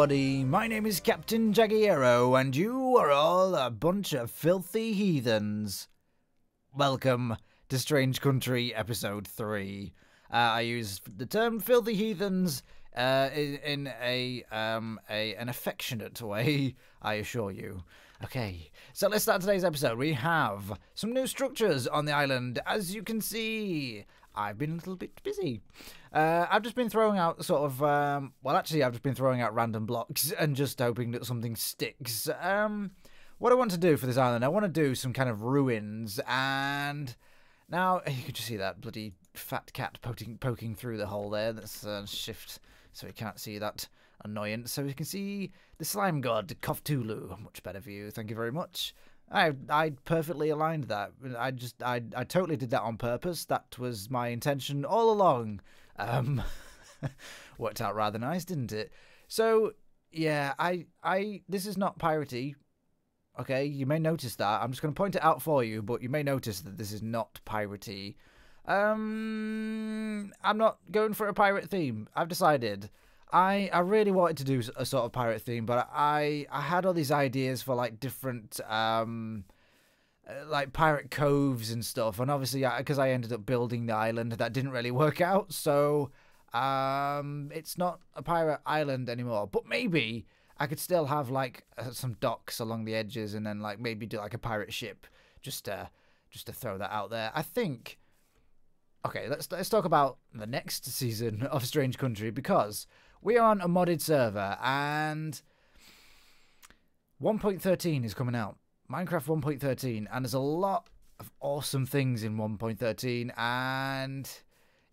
everybody, my name is Captain Jagiero, and you are all a bunch of filthy heathens. Welcome to Strange Country Episode 3. I use the term filthy heathens in an affectionate way, I assure you. Okay, so let's start today's episode. We have some new structures on the island, as you can see. I've been a little bit busy. I've just been throwing out sort of... well, actually, I've just been throwing out random blocks and just hoping that something sticks. What I want to do for this island, I want to do some kind of ruins. And now you can just see that bloody fat cat poking through the hole there. Let's shift so we can't see that annoyance. So we can see the slime god, Cthulhu. Much better view. Thank you very much. I perfectly aligned that. I totally did that on purpose. That was my intention all along. Worked out rather nice, didn't it? So yeah, this is not piratey. Okay, you may notice that. I'm just going to point it out for you, but you may notice that this is not piratey. I'm not going for a pirate theme. I've decided. I really wanted to do a sort of pirate theme, but I had all these ideas for like different like pirate coves and stuff, and obviously because I ended up building the island, that didn't really work out. So it's not a pirate island anymore. But maybe I could still have like some docks along the edges, and then like maybe do like a pirate ship, just to throw that out there. I think. Okay, let's talk about the next season of Strange Country, because we are on a modded server, and 1.13 is coming out. Minecraft 1.13, and there's a lot of awesome things in 1.13, and,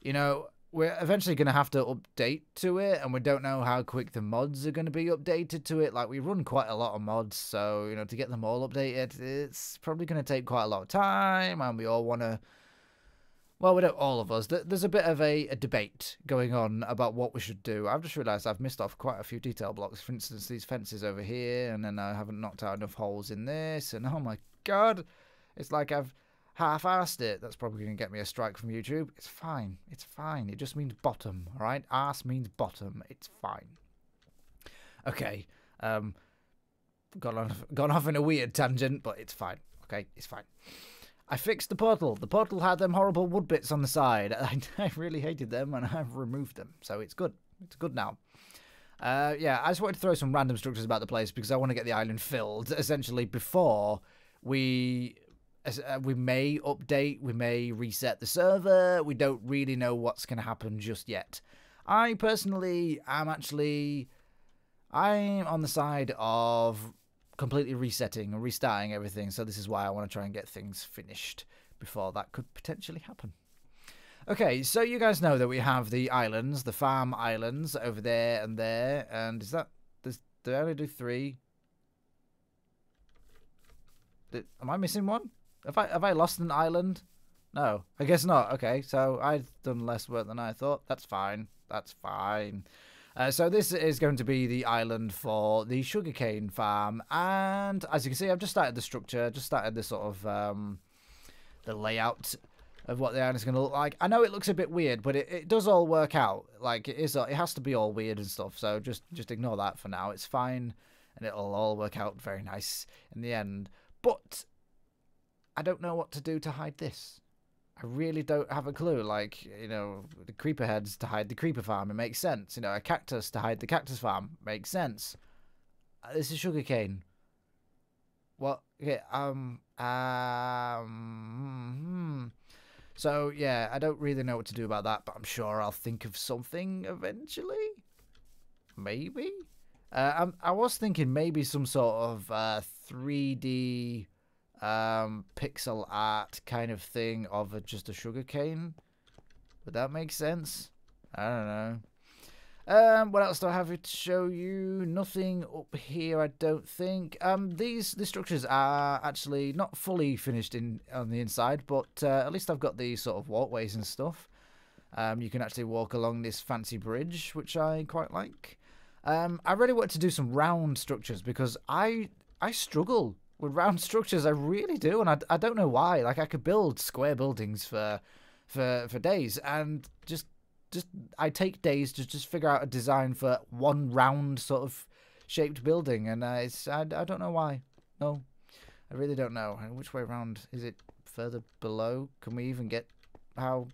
you know, we're eventually going to have to update to it, and we don't know how quick the mods are going to be updated to it. Like, we run quite a lot of mods, so, you know, to get them all updated, it's probably going to take quite a lot of time, and we all want to... Well, we don't, all of us. There's a bit of a debate going on about what we should do. I've just realised I've missed off quite a few detail blocks. For instance, these fences over here, and then I haven't knocked out enough holes in this, and oh my god, it's like I've half-assed it. That's probably going to get me a strike from YouTube. It's fine. It's fine. It just means bottom, all right? Arse means bottom. It's fine. Okay. Gone off in a weird tangent, but it's fine. Okay, it's fine. I fixed the portal. The portal had them horrible wood bits on the side. I really hated them, and I've removed them. So it's good. It's good now. Yeah, I just wanted to throw some random structures about the place because I want to get the island filled, essentially, before we may update, we may reset the server. We don't really know what's going to happen just yet. I personally am actually... I'm on the side of... completely resetting and restarting everything, so this is why I want to try and get things finished before that could potentially happen. Okay, so you guys know that we have the islands, the farm islands over there and there, and is that... did I only do three? Am I missing one? Have I lost an island? No, I guess not. Okay, so I've done less work than I thought. That's fine. That's fine. So this is going to be the island for the sugarcane farm, and as you can see, I've just started the structure, just started the sort of the layout of what the island is going to look like. I know it looks a bit weird, but it does all work out. Like it has to be all weird and stuff. So just ignore that for now. It's fine, and it'll all work out very nice in the end. But I don't know what to do to hide this. I really don't have a clue. Like, you know, the creeper heads to hide the creeper farm, it makes sense. You know, a cactus to hide the cactus farm, makes sense. This is sugarcane. What? Okay, So, yeah, I don't really know what to do about that, but I'm sure I'll think of something eventually. Maybe? I was thinking maybe some sort of 3D... pixel art kind of thing of just a sugarcane. Would that make sense? I don't know. What else do I have to show you? Nothing up here, I don't think. These structures are actually not fully finished on the inside, but at least I've got these sort of walkways and stuff. You can actually walk along this fancy bridge, which I quite like. I really want to do some round structures because I struggle with round structures, I really do, and I don't know why. Like, I could build square buildings for days, and I take days to just figure out a design for one round sort of shaped building, and I don't know why. No, I really don't know. And which way around is it? Further below? Can we even get how?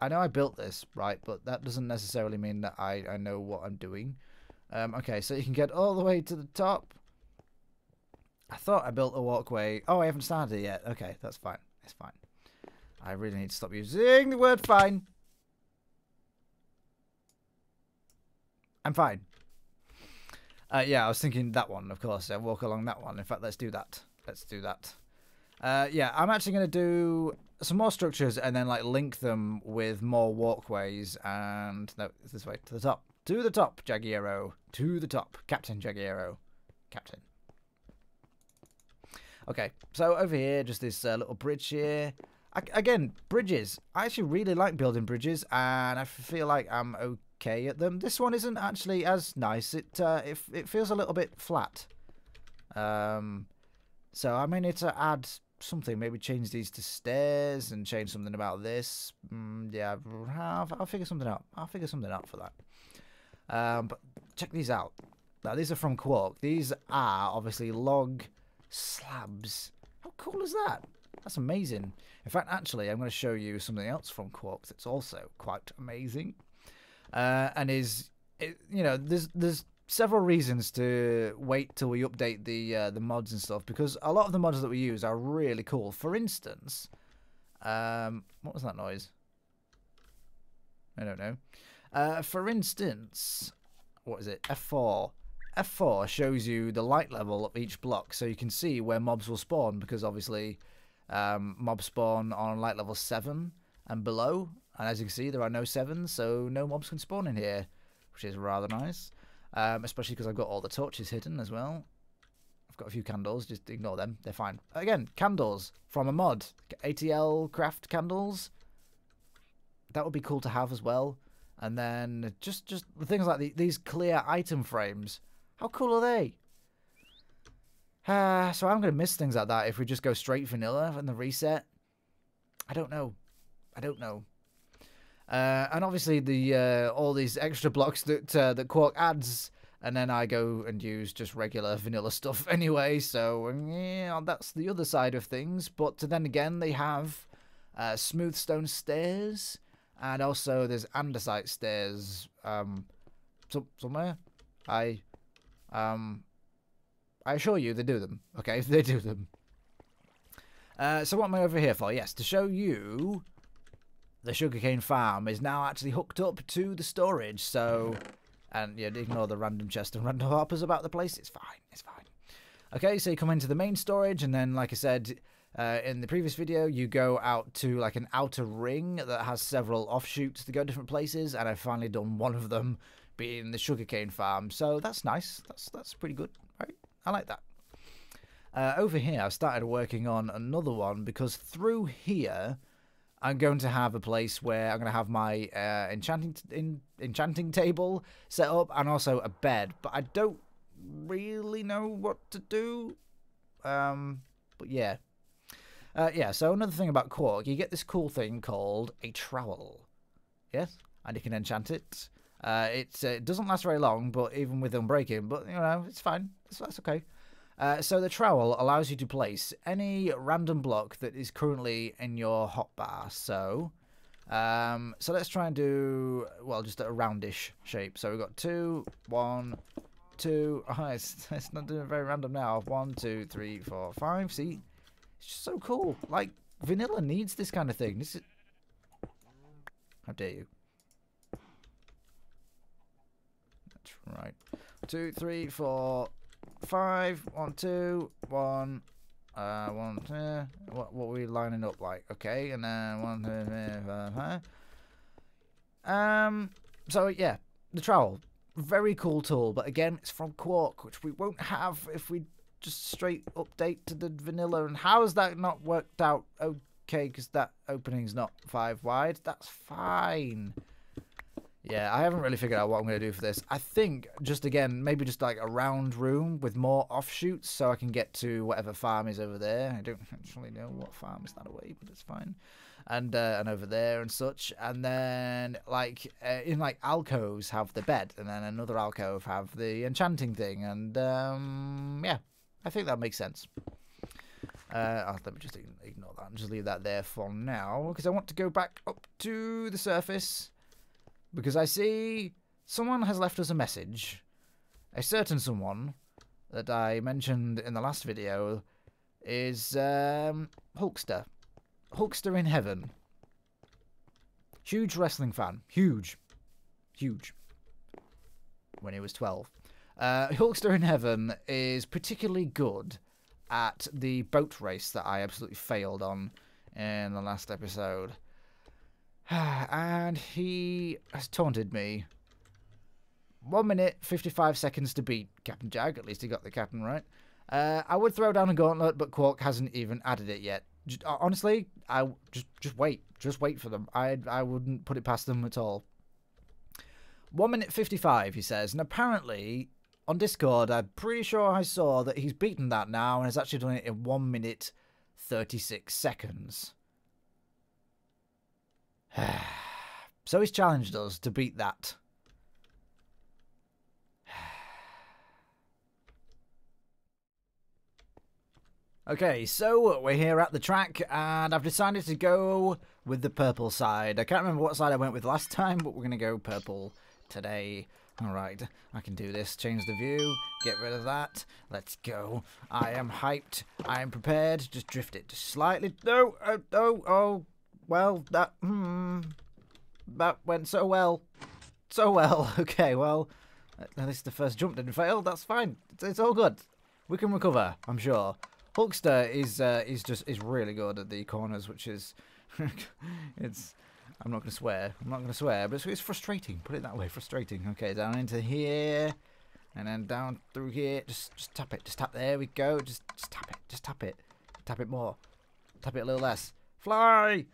I know I built this, right, but that doesn't necessarily mean that I know what I'm doing. Okay, so you can get all the way to the top. I thought I built a walkway. Oh, I haven't started it yet. Okay, that's fine. It's fine. I really need to stop using the word fine. I'm fine. Yeah, I was thinking that one, of course. I walk along that one. In fact, let's do that. Let's do that. Yeah, I'm actually going to do some more structures and then, like, link them with more walkways. And no, it's this way. To the top. To the top, Jagiero. To the top. Captain Jagiero. Captain. Okay, so over here, just this little bridge here. Again, bridges. I actually really like building bridges, and I feel like I'm okay at them. This one isn't actually as nice. It feels a little bit flat. So I may need to add something. Maybe change these to stairs and change something about this. Yeah, I'll figure something out. I'll figure something out for that. But check these out. Now, these are from Quark. These are obviously log slabs. How cool is that? That's amazing. In fact, actually, I'm going to show you something else from Quark that's also quite amazing. And is, you know, there's several reasons to wait till we update the mods and stuff, because a lot of the mods that we use are really cool. For instance, what was that noise? I don't know. For instance, what is it? F4. F4 shows you the light level of each block, so you can see where mobs will spawn, because obviously... mobs spawn on light level 7 and below, and as you can see there are no 7s, so no mobs can spawn in here, which is rather nice, especially because I've got all the torches hidden as well. I've got a few candles, just ignore them, they're fine. Again, candles from a mod, ATL craft candles, that would be cool to have as well. And then just things like these clear item frames, how cool are they? So I'm going to miss things like that if we just go straight vanilla and the reset. I don't know. I don't know. And obviously the all these extra blocks that that Quark adds, and then I go and use just regular vanilla stuff anyway. So yeah, that's the other side of things. But then again, they have smooth stone stairs, and also there's andesite stairs somewhere. I assure you they do them, okay? They do them. So what am I over here for? Yes, to show you the sugarcane farm is now actually hooked up to the storage. So, and yeah, ignore the random chest and random hoppers about the place. It's fine, it's fine. Okay, so you come into the main storage, and then, like I said in the previous video, you go out to like an outer ring that has several offshoots to go different places, and I've finally done one of them, being the sugarcane farm. So that's nice. That's pretty good, right? I like that. Over here, I've started working on another one, because through here, I'm going to have a place where I'm going to have my enchanting table set up, and also a bed. But I don't really know what to do. But yeah. Yeah, so another thing about Quark, you get this cool thing called a trowel. Yes? And you can enchant it. It doesn't last very long, but even with them breaking, but you know, it's fine. That's okay. So the trowel allows you to place any random block that is currently in your hotbar. So let's try and do, well, just a roundish shape. So we've got 2, 1, 2. Oh, it's not doing very random now. 1, 2, 3, 4, 5. See, it's just so cool. Like, vanilla needs this kind of thing. This is, how dare you? Right, 2, 3, 4, 5. 1, 2, 1. 1, 2. What are we lining up like? Okay, and then 1, 2, 3, 4, 5. So yeah, the trowel, very cool tool, but again, it's from Quark, which we won't have if we just straight update to the vanilla. And how has that not worked out? Okay, because that opening's not 5 wide. That's fine. Yeah, I haven't really figured out what I'm going to do for this. I think, just again, maybe just like a round room with more offshoots so I can get to whatever farm is over there. I don't actually know what farm is that away, but it's fine. And over there and such. And then, like, in, like, alcoves have the bed. And then another alcove have the enchanting thing. And, yeah, I think that makes sense. Let me just ignore that and just leave that there for now. Because I want to go back up to the surface. Because I see someone has left us a message. A certain someone that I mentioned in the last video is Hulkster. Hulkster in Heaven. Huge wrestling fan. Huge. Huge. When he was 12. Hulkster in Heaven is particularly good at the boat race that I absolutely failed on in the last episode. And he has taunted me. 1 minute, 55 seconds to beat Captain Jag. At least he got the captain right. I would throw down a gauntlet, but Quark hasn't even added it yet. Honestly, I just wait. Just wait for them. I wouldn't put it past them at all. 1 minute 55, he says. And apparently, on Discord, I'm pretty sure I saw that he's beaten that now and has actually done it in 1 minute 36 seconds. So he's challenged us to beat that. Okay, so we're here at the track, and I've decided to go with the purple side. I can't remember what side I went with last time, but we're going to go purple today. Alright, I can do this. Change the view. Get rid of that. Let's go. I am hyped. I am prepared. Just drift it just slightly. No, oh. Well, that, that went so well. So well. Okay, well, at least the first jump didn't fail. That's fine. It's all good. We can recover, I'm sure. Hulkster is really good at the corners, which is, I'm not going to swear. I'm not going to swear, but it's frustrating. Put it that way, frustrating. Okay, down into here, and then down through here. Just tap it. Just tap. There we go. Just tap it. Just tap it. Tap it more. Tap it a little less. Fly.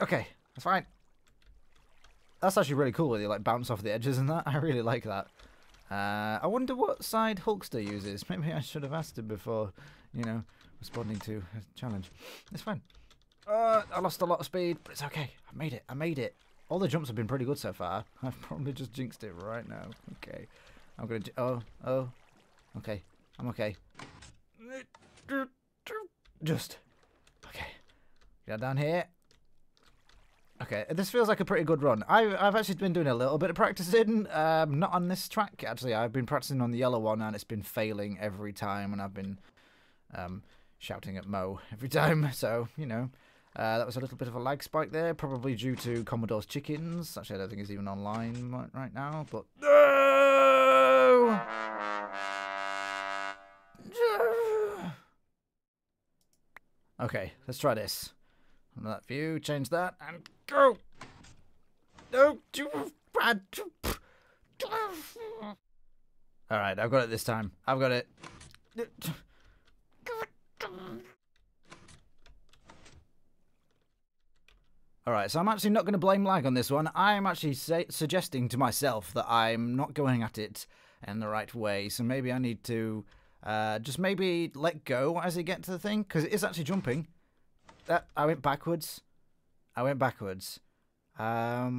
Okay, that's fine. That's actually really cool where they like bounce off the edges and that. I really like that. I wonder what side Hulkster uses. Maybe I should have asked him before, you know, responding to a challenge. It's fine. I lost a lot of speed, but it's okay. I made it. I made it. All the jumps have been pretty good so far. I've probably just jinxed it right now. Okay. I'm going to... Oh. Okay. I'm okay. Just... Okay. Get down here. Okay, this feels like a pretty good run. I've actually been doing a little bit of practicing, not on this track, actually. I've been practicing on the yellow one, and it's been failing every time, and I've been shouting at Mo every time. So, you know, that was a little bit of a lag spike there, probably due to Commodore's Chickens. Actually, I don't think it's even online right now, but... No! Okay, let's try this. That view, change that, and go! No! Alright, I've got it this time. I've got it. Alright, so I'm actually not going to blame lag on this one. I'm actually suggesting to myself that I'm not going at it in the right way, so maybe I need to just maybe let go as I get to the thing, because it is actually jumping. I went backwards. I went backwards. Okay. I'm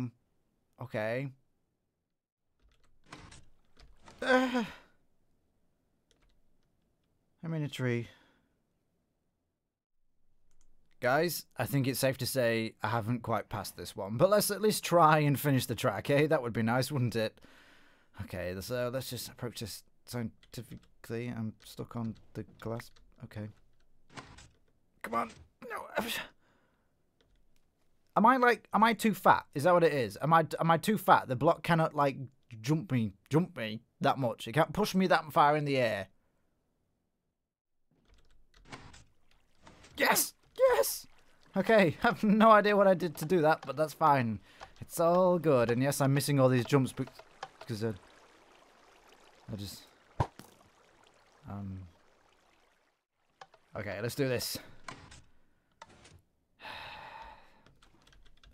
in a tree. Guys, I think it's safe to say I haven't quite passed this one. But let's at least try and finish the track, eh? That would be nice, wouldn't it? Okay, so let's just approach this scientifically. I'm stuck on the glass. Okay. Come on. No. Am I too fat? Is that what it is? Am I too fat? The block cannot like jump me that much. It can't push me that far in the air. Yes. Yes. Okay. I have no idea what I did to do that, but that's fine. It's all good. And yes, I'm missing all these jumps because I just Okay, let's do this.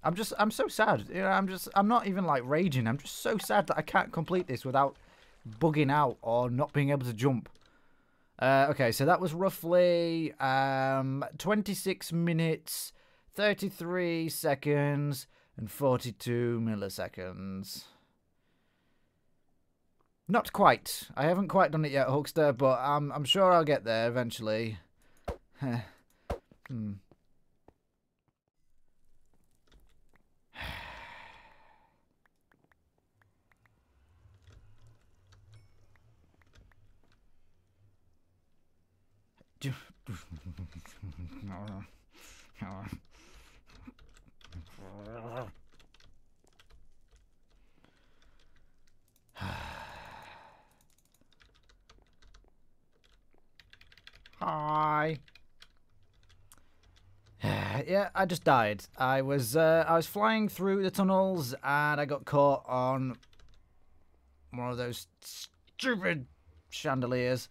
I'm so sad. You know, I'm not even like raging. I'm just so sad that I can't complete this without bugging out or not being able to jump. Okay, so that was roughly 26 minutes, 33 seconds, and 42 milliseconds. Not quite. I haven't quite done it yet, Hulkster, but I'm sure I'll get there eventually. Hi. Yeah, I just died. I was flying through the tunnels and I got caught on one of those stupid chandeliers.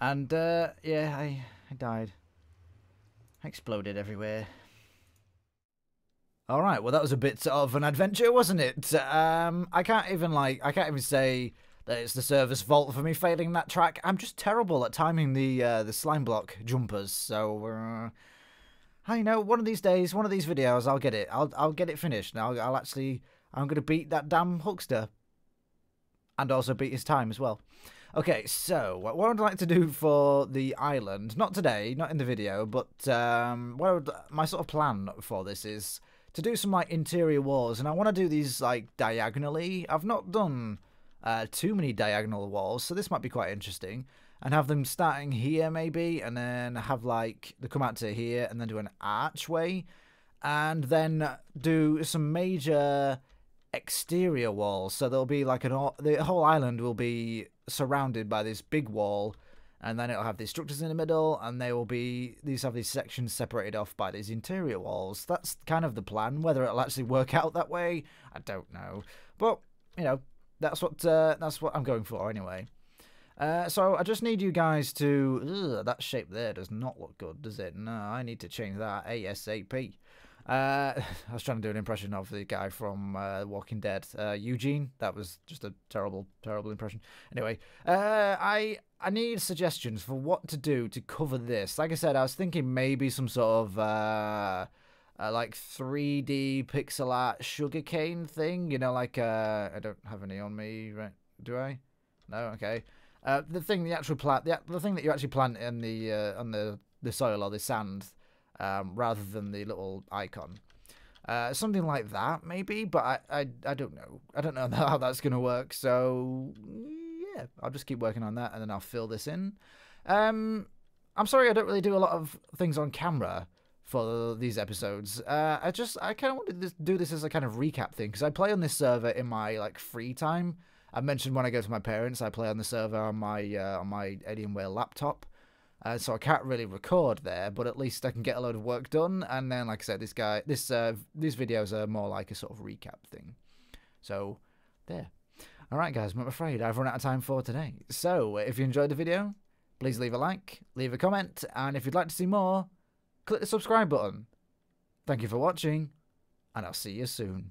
And, yeah, I died. I exploded everywhere. Alright, well that was a bit of an adventure, wasn't it? I can't even say that it's the server's fault for me failing that track. I'm just terrible at timing the slime block jumpers, so... I know, one of these days, one of these videos, I'll get it. I'll get it finished. I'll actually... I'm going to beat that damn Hulkster. And also beat his time as well. Okay, so what I'd like to do for the island, not today, not in the video, but my sort of plan for this is to do some like interior walls, and I want to do these like diagonally. I've not done too many diagonal walls, so this might be quite interesting, and have them starting here maybe, and then have like they come out to here, and then do an archway, and then do some major exterior walls. So there'll be like the whole island will be surrounded by this big wall, and then it'll have these structures in the middle, and they will be these sections separated off by these interior walls. That's kind of the plan. Whether it'll actually work out that way, I don't know, but you know, that's what I'm going for anyway. So I just need you guys to that shape there does not look good, does it? No, I need to change that ASAP. I was trying to do an impression of the guy from Walking Dead, Eugene. That was just a terrible, terrible impression. Anyway, I need suggestions for what to do to cover this. Like I said, I was thinking maybe some sort of like 3D pixel art sugarcane thing. You know, like I don't have any on me, right? Do I? No. Okay. The thing that you actually plant in the on the soil or the sand. Rather than the little icon, something like that maybe. But I don't know. I don't know how that's gonna work. So yeah, I'll just keep working on that, and then I'll fill this in. I'm sorry, I don't really do a lot of things on camera for these episodes. I kind of wanted to do this as a kind of recap thing, because I play on this server in my like free time. I mentioned when I go to my parents, I play on the server on my Alienware laptop. So I can't really record there, but at least I can get a load of work done. And then, like I said, these videos are more like a sort of recap thing. So, there. All right, guys, I'm afraid I've run out of time for today. So, if you enjoyed the video, please leave a like, leave a comment, and if you'd like to see more, click the subscribe button. Thank you for watching, and I'll see you soon.